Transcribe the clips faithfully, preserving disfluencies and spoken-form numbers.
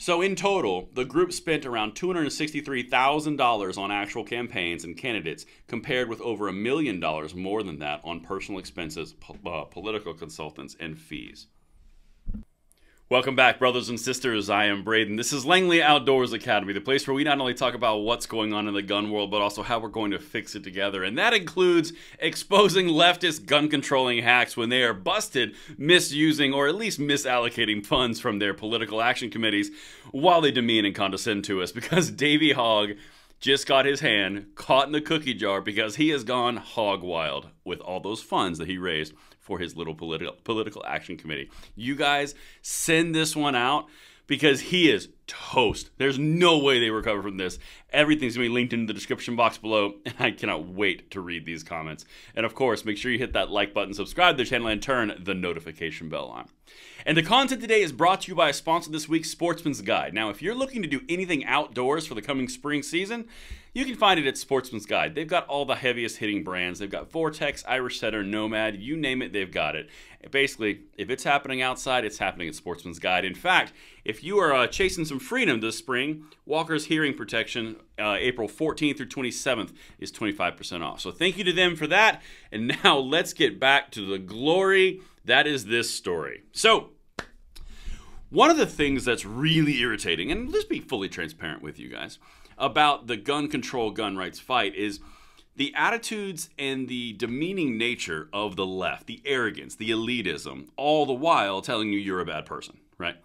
So in total, the group spent around two hundred sixty-three thousand dollars on actual campaigns and candidates, compared with over a million dollars more than that on personal expenses, po uh, political consultants, and fees. Welcome back, brothers and sisters. I am Braden. This is Langley Outdoors Academy, the place where we not only talk about what's going on in the gun world, but also how we're going to fix it together. And that includes exposing leftist gun-controlling hacks when they are busted misusing or at least misallocating funds from their political action committees while they demean and condescend to us. Because Davey Hogg just got his hand caught in the cookie jar because he has gone hog wild with all those funds that he raised for his little political political action committee. You guys send this one out because he is toast. There's no way they recover from this. Everything's gonna be linked in the description box below, and I cannot wait to read these comments. And of course, make sure you hit that like button, subscribe to the channel, and turn the notification bell on. And the content today is brought to you by a sponsor this week, Sportsman's Guide. Now, if you're looking to do anything outdoors for the coming spring season, you can find it at Sportsman's Guide. They've got all the heaviest hitting brands. They've got Vortex, Irish Setter, Nomad, you name it, they've got it. Basically, if it's happening outside, it's happening at Sportsman's Guide. In fact, if you are uh, chasing some freedom this spring, Walker's Hearing Protection, uh, April fourteenth through twenty-seventh, is twenty-five percent off. So thank you to them for that. And now let's get back to the glory that is this story. So one of the things that's really irritating, and let's be fully transparent with you guys, about the gun control, gun rights fight is the attitudes and the demeaning nature of the left, the arrogance, the elitism, all the while telling you you're a bad person, right?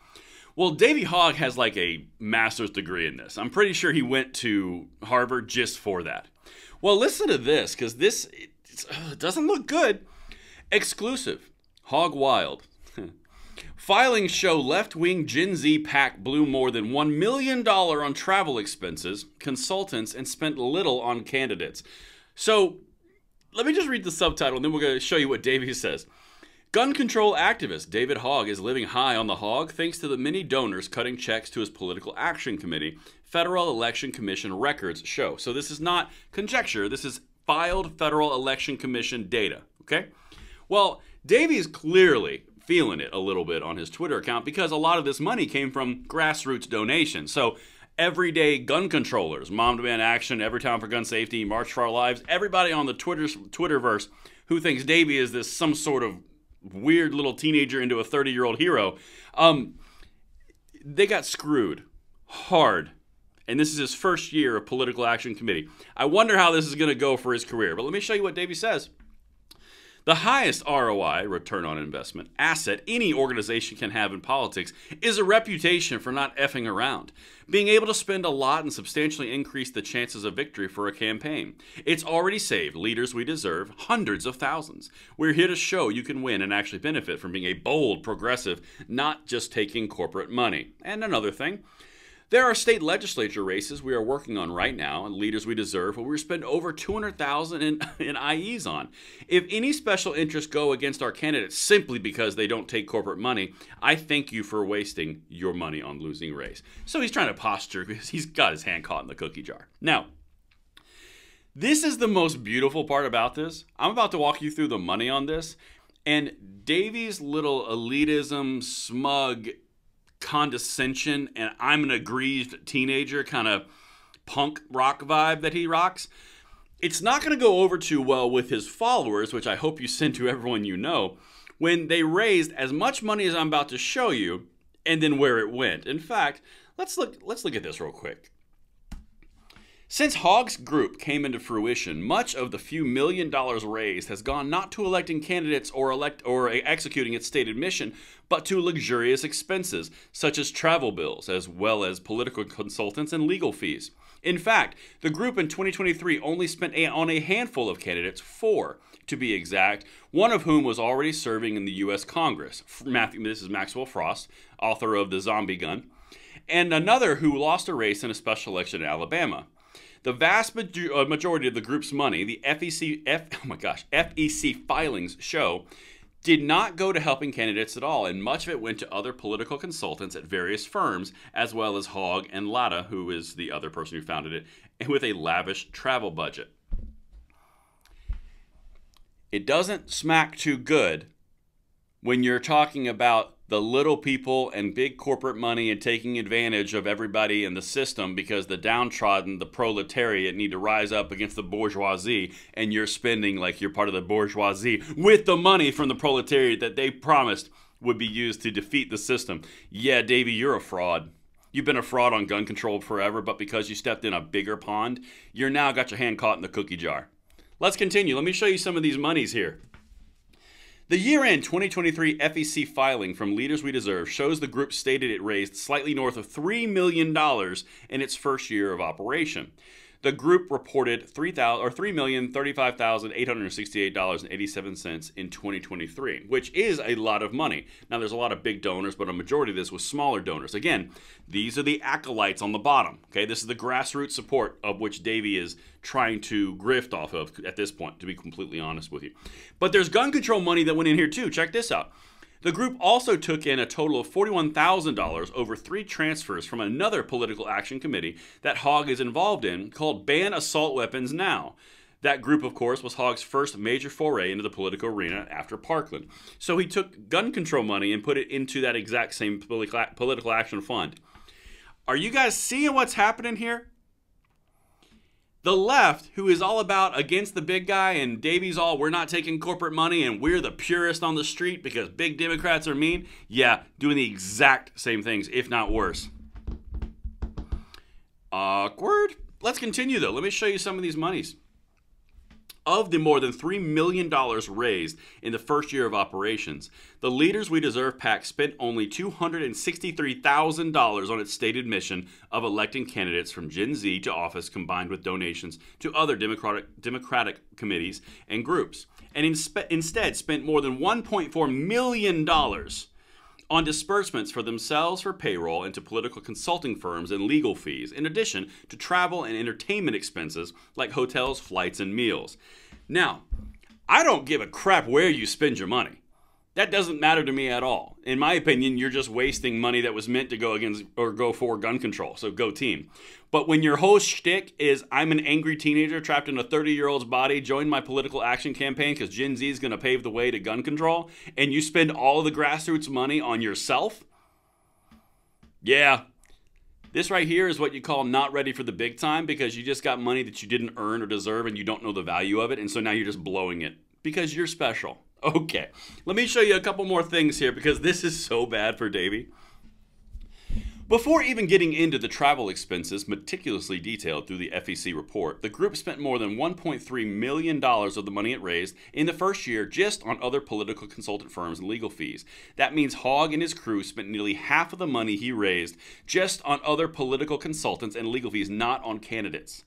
Well, Davey Hogg has like a master's degree in this. I'm pretty sure he went to Harvard just for that. Well, listen to this, because this it, it doesn't look good. Exclusive. Hog wild. Filings show left-wing Gen Z PAC blew more than one million dollars on travel expenses, consultants, and spent little on candidates. So let me just read the subtitle, and then we're going to show you what Davey says. Gun control activist David Hogg is living high on the hog thanks to the many donors cutting checks to his political action committee. Federal Election Commission records show. So this is not conjecture. This is filed Federal Election Commission data, okay? Well, Davey is clearly feeling it a little bit on his Twitter account because a lot of this money came from grassroots donations. So everyday gun controllers, Mom Demand Action, Everytown for Gun Safety, March for Our Lives, everybody on the Twitter, Twitterverse who thinks Davey is this some sort of weird little teenager into a thirty-year-old hero, um, they got screwed hard. And this is his first year of political action committee. I wonder how this is going to go for his career. But let me show you what Davey says. The highest R O I, return on investment, asset any organization can have in politics is a reputation for not effing around, being able to spend a lot and substantially increase the chances of victory for a campaign. It's already saved Leaders We Deserve hundreds of thousands. We're here to show you can win and actually benefit from being a bold progressive, not just taking corporate money. And another thing, there are state legislature races we are working on right now, and Leaders We Deserve, where we spend over two hundred thousand dollars in, in I Es on. If any special interests go against our candidates simply because they don't take corporate money, I thank you for wasting your money on losing race. So he's trying to posture because he's got his hand caught in the cookie jar. Now, this is the most beautiful part about this. I'm about to walk you through the money on this, and Davey's little elitism, smug condescension, and I'm an aggrieved teenager kind of punk rock vibe that he rocks, it's not going to go over too well with his followers, which I hope you send to everyone you know, when they raised as much money as I'm about to show you, and then where it went. In fact, let's look, let's look at this real quick. Since Hogg's group came into fruition, much of the few million dollars raised has gone not to electing candidates or elect or executing its stated mission, but to luxurious expenses, such as travel bills, as well as political consultants and legal fees. In fact, the group in twenty twenty-three only spent a, on a handful of candidates, four to be exact, one of whom was already serving in the U S Congress. Matthew, this is Maxwell Frost, author of The Zombie Gun, and another who lost a race in a special election in Alabama. The vast majority of the group's money, the F E C, F, oh my gosh, F E C filings show, did not go to helping candidates at all, and much of it went to other political consultants at various firms, as well as Hogg and Latta, who is the other person who founded it, and with a lavish travel budget. It doesn't smack too good when you're talking about the little people and big corporate money and taking advantage of everybody in the system, because the downtrodden, the proletariat need to rise up against the bourgeoisie, and you're spending like you're part of the bourgeoisie with the money from the proletariat that they promised would be used to defeat the system. Yeah, Davey, you're a fraud. You've been a fraud on gun control forever, but because you stepped in a bigger pond, you're now got your hand caught in the cookie jar. Let's continue. Let me show you some of these monies here. The year-end twenty twenty-three F E C filing from Leaders We Deserve shows the group stated it raised slightly north of three million dollars in its first year of operation. The group reported three million thirty-five thousand eight hundred sixty-eight dollars and eighty-seven cents in twenty twenty-three, which is a lot of money. Now, there's a lot of big donors, but a majority of this was smaller donors. Again, these are the acolytes on the bottom. Okay, this is the grassroots support of which Davey is trying to grift off of at this point, to be completely honest with you. But there's gun control money that went in here too. Check this out. The group also took in a total of forty-one thousand dollars over three transfers from another political action committee that Hogg is involved in, called Ban Assault Weapons Now. That group, of course, was Hogg's first major foray into the political arena after Parkland. So he took gun control money and put it into that exact same political action fund. Are you guys seeing what's happening here? The left, who is all about against the big guy, and Davey's all, we're not taking corporate money and we're the purest on the street because big Democrats are mean. Yeah, doing the exact same things, if not worse. Awkward. Let's continue though. Let me show you some of these monies. Of the more than three million dollars raised in the first year of operations, the Leaders We Deserve PAC spent only two hundred sixty-three thousand dollars on its stated mission of electing candidates from Gen Z to office, combined with donations to other Democratic, Democratic committees and groups, and inspe- instead spent more than one point four million dollars on disbursements for themselves for payroll and to political consulting firms and legal fees, in addition to travel and entertainment expenses like hotels, flights, and meals. Now, I don't give a crap where you spend your money. That doesn't matter to me at all. In my opinion, you're just wasting money that was meant to go against or go for gun control, so go team. But when your whole shtick is, I'm an angry teenager trapped in a thirty-year-old's body, join my political action campaign because Gen Z is going to pave the way to gun control, and you spend all of the grassroots money on yourself? Yeah. This right here is what you call not ready for the big time, because you just got money that you didn't earn or deserve and you don't know the value of it, and so now you're just blowing it because you're special. Okay, let me show you a couple more things here because this is so bad for Davey. Before even getting into the travel expenses meticulously detailed through the F E C report, the group spent more than one point three million dollars of the money it raised in the first year just on other political consultant firms and legal fees. That means Hogg and his crew spent nearly half of the money he raised just on other political consultants and legal fees, not on candidates.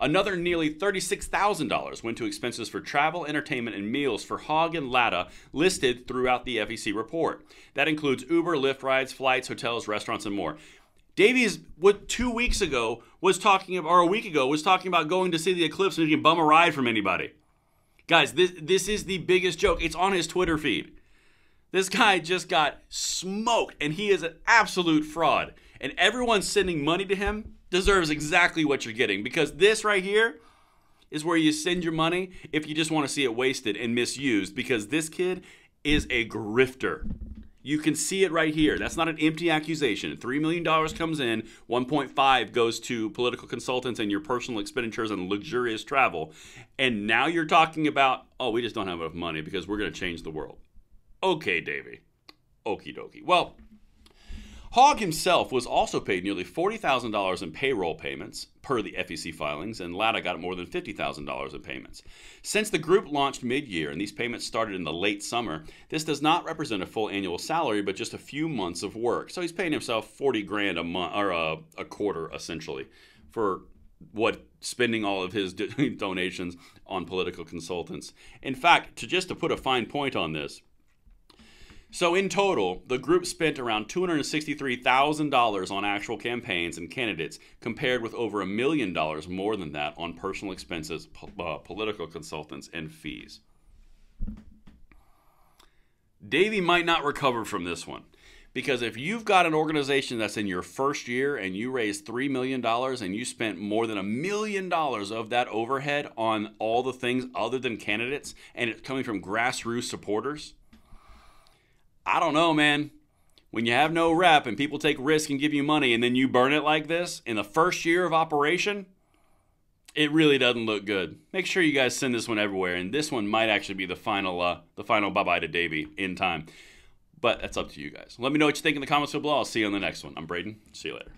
Another nearly thirty-six thousand dollars went to expenses for travel, entertainment, and meals for Hogg and Latta, listed throughout the F E C report. That includes Uber, Lyft rides, flights, hotels, restaurants, and more. Davey's, what two weeks ago was talking about, or a week ago, was talking about going to see the eclipse and you can bum a ride from anybody. Guys, this, this is the biggest joke. It's on his Twitter feed. This guy just got smoked, and he is an absolute fraud. And everyone sending money to him deserves exactly what you're getting, because this right here is where you send your money if you just want to see it wasted and misused, because this kid is a grifter. You can see it right here. That's not an empty accusation. three million dollars comes in, one point five goes to political consultants and your personal expenditures and luxurious travel. And now you're talking about, oh, we just don't have enough money because we're going to change the world. Okay, Davey. Okie dokie. Well, Hogg himself was also paid nearly forty thousand dollars in payroll payments, per the F E C filings, and Latta got more than fifty thousand dollars in payments. Since the group launched mid-year and these payments started in the late summer, this does not represent a full annual salary, but just a few months of work. So he's paying himself forty grand a month, or a, a quarter, essentially, for what spending all of his donations on political consultants. In fact, to just to put a fine point on this, so in total, the group spent around two hundred sixty-three thousand dollars on actual campaigns and candidates, compared with over a million dollars more than that on personal expenses, po uh, political consultants, and fees. Davey might not recover from this one, because if you've got an organization that's in your first year and you raised three million dollars and you spent more than a million dollars of that overhead on all the things other than candidates, and it's coming from grassroots supporters, I don't know, man. when you have no rep and people take risk and give you money and then you burn it like this in the first year of operation, it really doesn't look good. Make sure you guys send this one everywhere, and this one might actually be the final uh, the final bye-bye to Davey in time. But that's up to you guys. Let me know what you think in the comments below. I'll see you on the next one. I'm Braden. See you later.